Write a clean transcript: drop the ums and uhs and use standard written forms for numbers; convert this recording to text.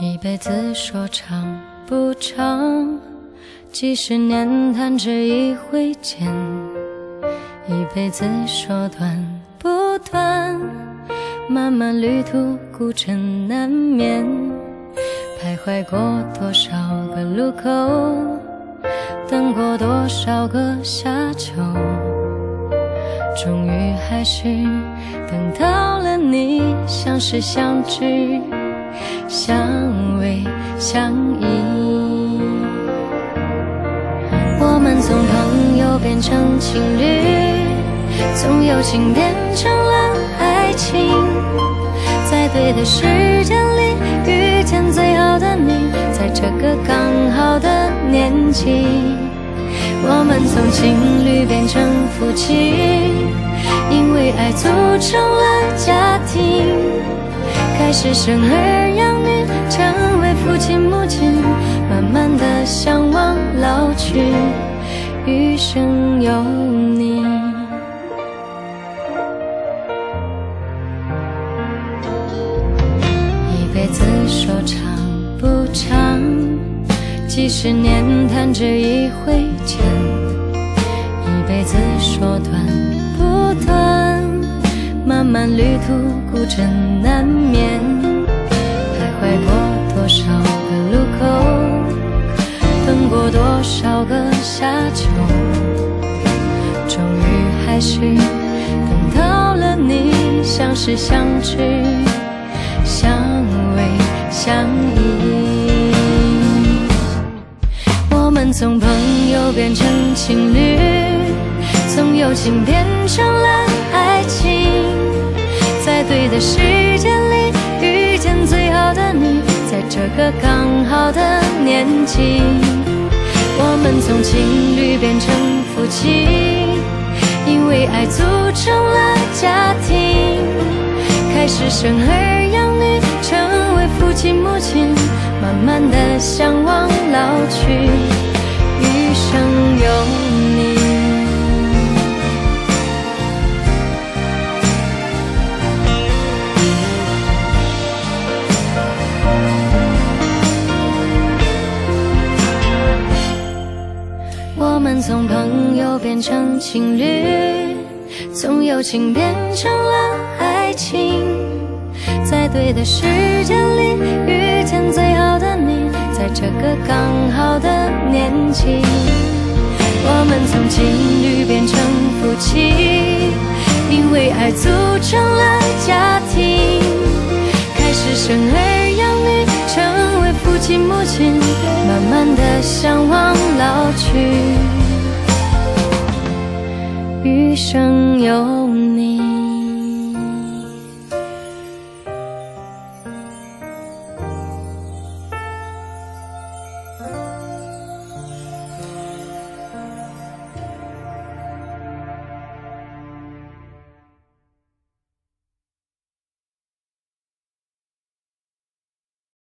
一辈子说长不长，几十年弹指一挥间。一辈子说短不短，漫漫旅途孤枕难眠。徘徊过多少个路口，等过多少个夏秋，终于还是等到了你，相识相知相偎相依，我们从朋友变成情侣，从友情变成了爱情，在对的时间里遇见最好的你，在这个刚好的年纪，我们从情侣变成夫妻，因为爱组成了家庭。开始生儿养女，成为父亲母亲，慢慢的向往老去，余生有你。一辈子说长不长，几十年弹指一挥间。一辈子说短不短，漫漫旅途孤枕难眠。徘徊过多少个路口，等过多少个夏秋，终于还是等到了你，相识相知相偎相依，我们从朋友变成情侣，从友情变成了爱情，在对的时间里遇见最好的你，在这个刚好的年纪，我们从情侣变成夫妻，因为爱组成了家庭，开始生儿养女，成为父亲母亲，慢慢的向往老去，余生有你。我们从朋友变成情侣，从友情变成了爱情，在对的时间里遇见最好的你，在这个刚好的年纪，我们从情侣变成夫妻，因为爱组成了家庭，开始生儿养女，成为父亲母亲，慢慢的向往老去，余生有你。